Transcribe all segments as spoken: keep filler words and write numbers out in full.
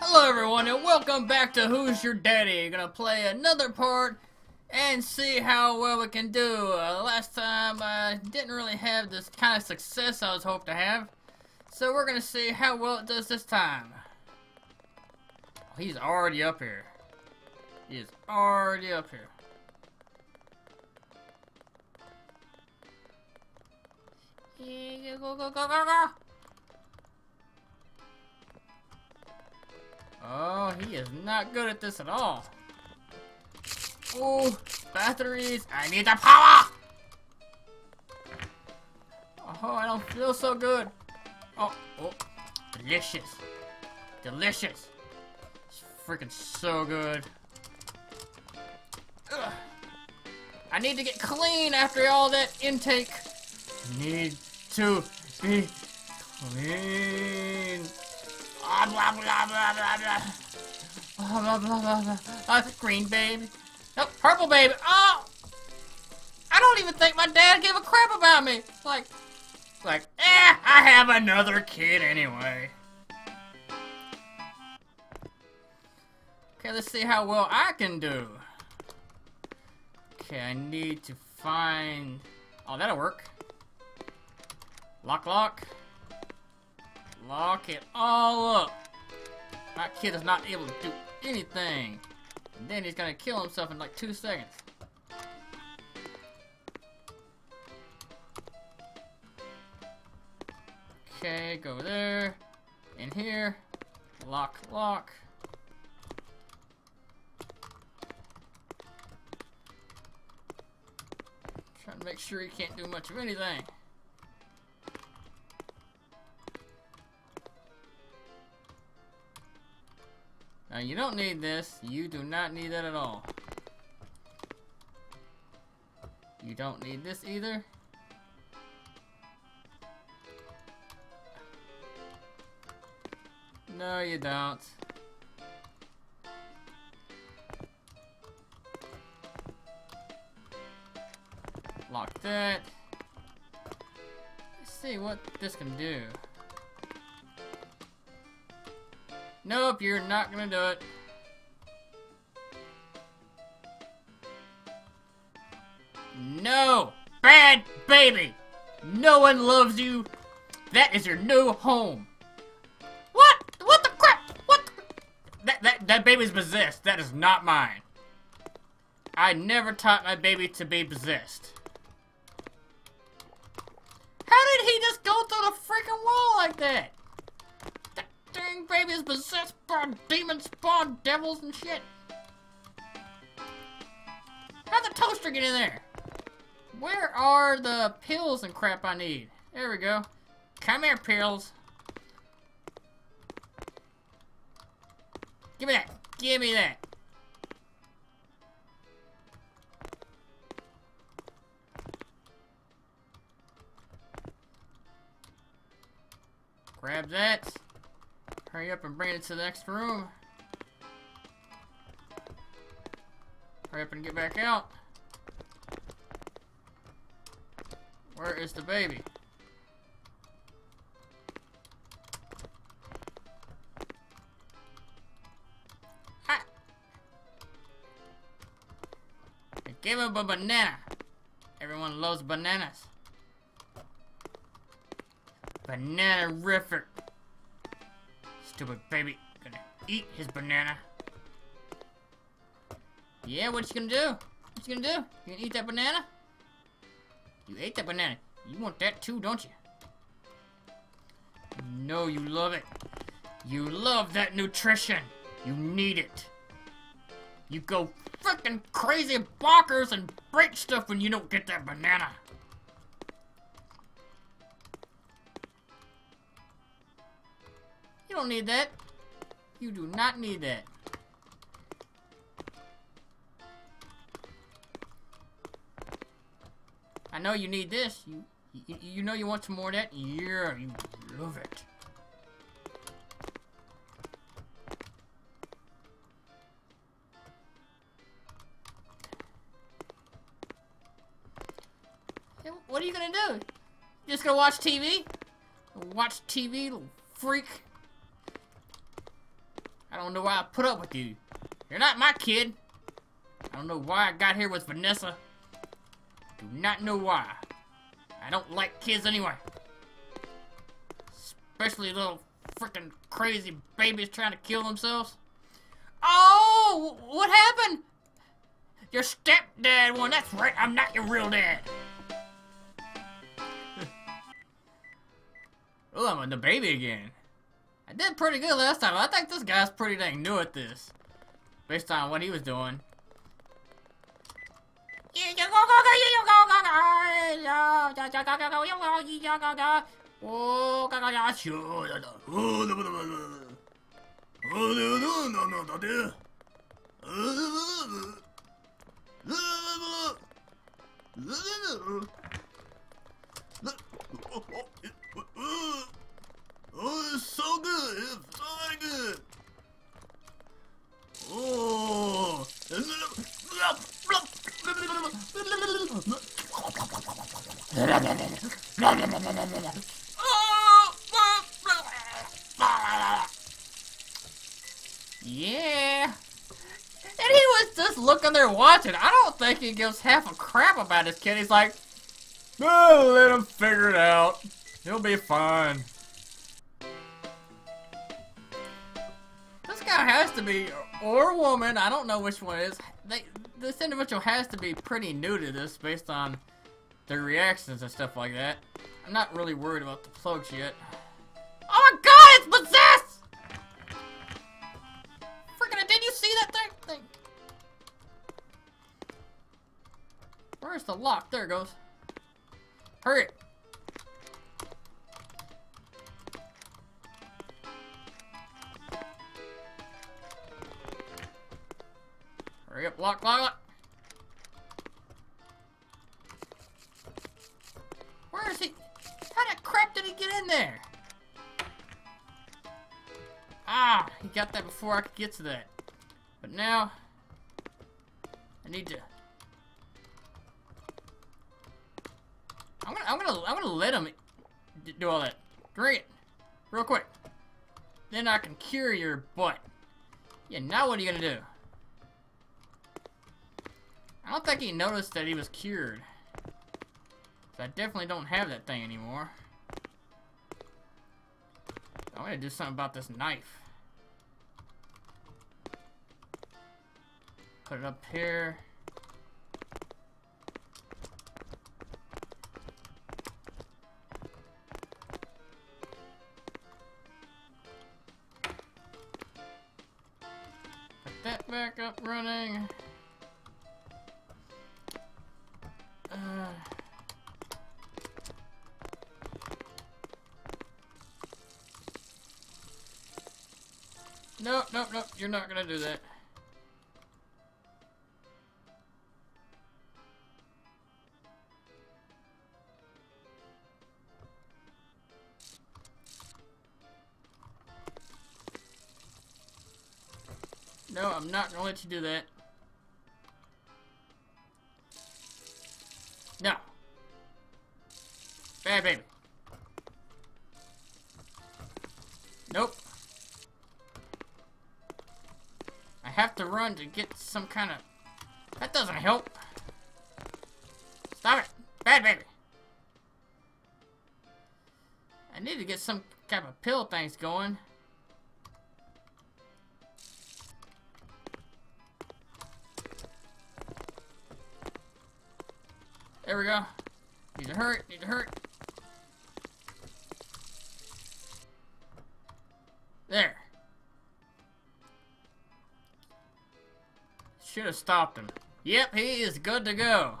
Hello everyone and welcome back to Who's Your Daddy. Gonna play another part and see how well we can do. Uh, last time I uh, didn't really have this kind of success I was hoping to have. So we're gonna see how well it does this time. He's already up here. He is already up here. Go, go, go, go, go! Oh, he is not good at this at all. Oh, batteries! I need the power! Oh, I don't feel so good. Oh, oh, delicious, delicious. It's freaking so good. Ugh. I need to get clean after all that intake. Need to be clean. Blah blah blah blah blah blah. Blah blah blah blah blah. Green baby. Nope, purple baby. Oh! I don't even think my dad gave a crap about me. Like, like, eh, I have another kid anyway. Okay, let's see how well I can do. Okay, I need to find... Oh, that'll work. Lock, lock. Lock it all up. That kid is not able to do anything. And then he's gonna kill himself in like two seconds. Okay, go there. In here. Lock, lock. Trying to make sure he can't do much of anything. Now you don't need this. You do not need that at all. You don't need this either. No, you don't. Lock that. Let's see what this can do. Nope, you're not gonna do it. No! Bad baby! No one loves you! That is your new home! What? What the crap? What the... That, that, that baby's possessed. That is not mine. I never taught my baby to be possessed. How did he just go through the freaking wall like that? Baby is possessed by demons, spawn devils, and shit. How'd the toaster get in there? Where are the pills and crap I need? There we go. Come here, pills. Give me that. Give me that. Grab that. Hurry up and bring it to the next room. Hurry up and get back out. Where is the baby? Ha! I gave him a banana. Everyone loves bananas. Banana Rifford. Stupid baby, gonna eat his banana. Yeah, what you gonna do? What you gonna do? You gonna eat that banana? You ate that banana. You want that too, don't you? No, you love it. You love that nutrition. You need it. You go freaking crazy bonkers and break stuff when you don't get that banana. You don't need that. You do not need that. I know you need this. You, you, you know you want some more of that? Yeah, you love it. Hey, what are you gonna do? You just gonna watch T V? Watch T V, little freak. I don't know why I put up with you. You're not my kid. I don't know why I got here with Vanessa. Do not know why. I don't like kids anyway. Especially little freaking crazy babies trying to kill themselves. Oh, what happened? Your stepdad won. That's right. I'm not your real dad. Oh, I'm the baby again. I did pretty good last time. I think this guy's pretty dang new at this, based on what he was doing. Oh, it's so good! It's so good! Oh! Yeah! And he was just looking there watching. I don't think he gives half a crap about his kid. He's like, oh, let him figure it out. He'll be fine. Has to be, or woman, I don't know which one it is. They, this individual has to be pretty new to this based on their reactions and stuff like that. I'm not really worried about the plugs yet. Oh my god, it's possessed! Freaking, did you see that thing? thing? Where's the lock? There it goes. Hurry it. Hurry up, lock, lock, lock. Where is he? How the crap did he get in there? Ah, he got that before I could get to that. But now, I need to. I'm gonna, I'm gonna, I'm gonna let him do all that. Drink it, real quick. Then I can cure your butt. Yeah, now what are you gonna do? I don't think he noticed that he was cured. So I definitely don't have that thing anymore. I'm gonna do something about this knife. Put it up here. Put that back up running. Nope, nope, nope, you're not gonna do that. No, I'm not gonna let you do that. No. Bad baby. Nope. I have to run to get some kind of... That doesn't help. Stop it. Bad baby. I need to get some kind of pill things going. There we go. Need to hurry, need to hurry. There. Should have stopped him. Yep, he is good to go.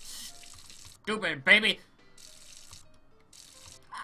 Stupid baby.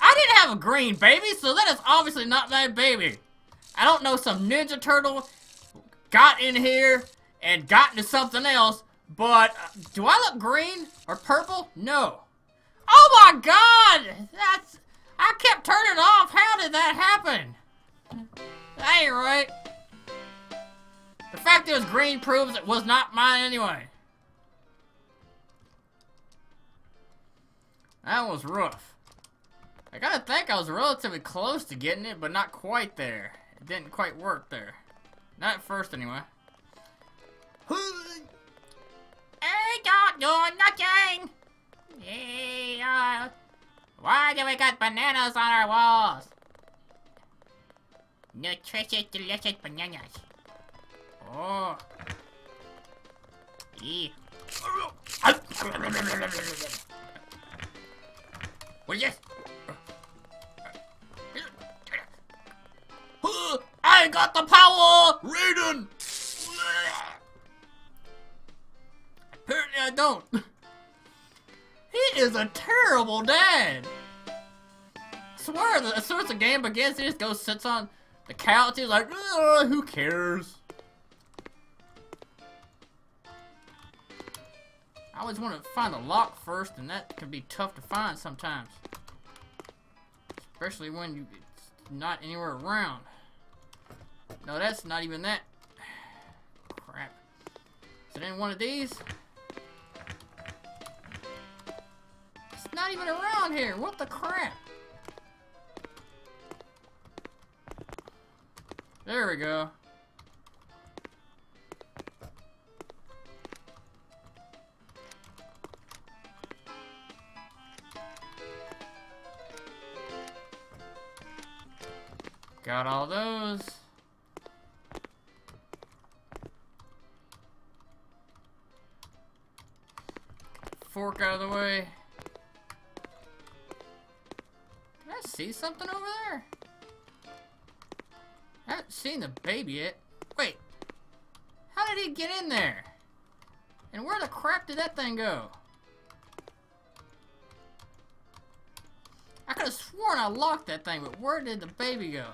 I didn't have a green baby, so that is obviously not my baby. I don't know, some Ninja Turtle got in here and got into something else. But, uh, do I look green or purple? No. Oh my god! That's... I kept turning off. How did that happen? That ain't right. The fact it was green proves it was not mine anyway. That was rough. I gotta think I was relatively close to getting it, but not quite there. It didn't quite work there. Not at first, anyway. I don't do nothing! Yeah. Why do we got bananas on our walls? Nutritious, delicious bananas. Oh. Eee. What is this? I got the power! Raiden! Apparently I don't. He is a terrible dad! I swear that as soon as the game begins, he just goes sits on the couch, he's like, who cares? I always want to find the lock first, and that can be tough to find sometimes. Especially when you, it's not anywhere around. No, that's not even that. Crap. Is it in one of these? It's not even around here. What the crap? There we go. Got all those. Fork out of the way. Did I see something over there? I haven't seen the baby yet. Wait. How did he get in there? And where the crap did that thing go? I could have sworn I locked that thing, but where did the baby go?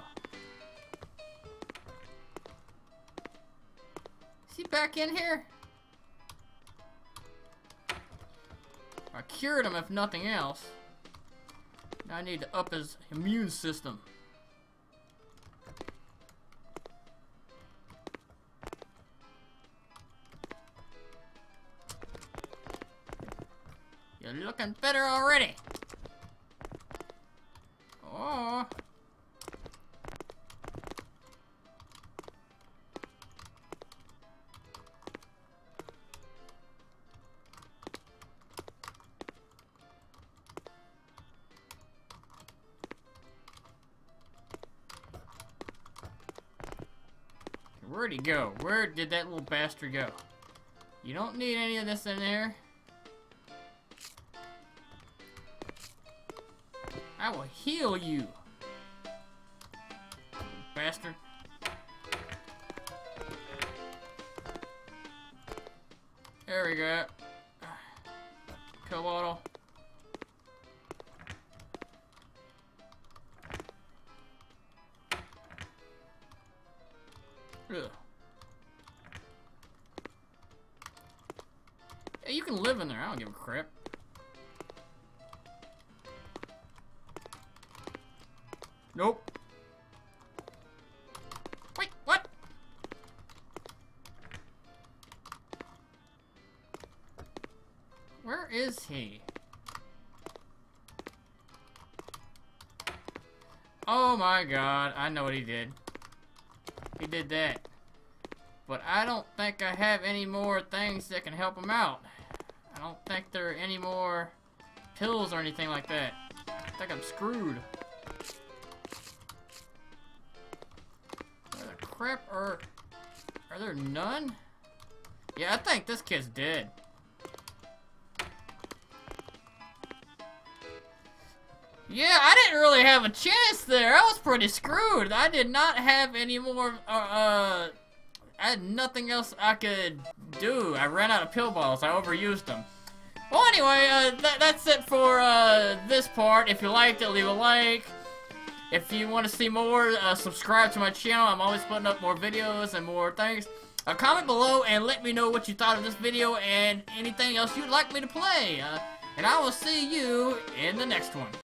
Is he back in here? I cured him if nothing else. Now I need to up his immune system. You're looking better already. Oh. Where'd he go? Where did that little bastard go? You don't need any of this in there. I will heal you, bastard. There we go. Coatl. Ugh. Yeah, you can live in there. I don't give a crap. Nope. Wait, what? Where is he? Oh my God, I know what he did. He did that. But I don't think I have any more things that can help him out. I don't think there are any more pills or anything like that. I think I'm screwed. Where the crap are... Are there none? Yeah, I think this kid's dead. Yeah, I didn't really have a chance there. I was pretty screwed. I did not have any more, uh, uh, I had nothing else I could do. I ran out of pill bottles. I overused them. Well, anyway, uh, th that's it for, uh, this part. If you liked it, leave a like. If you want to see more, uh, subscribe to my channel. I'm always putting up more videos and more things. Uh, comment below and let me know what you thought of this video and anything else you'd like me to play. Uh, and I will see you in the next one.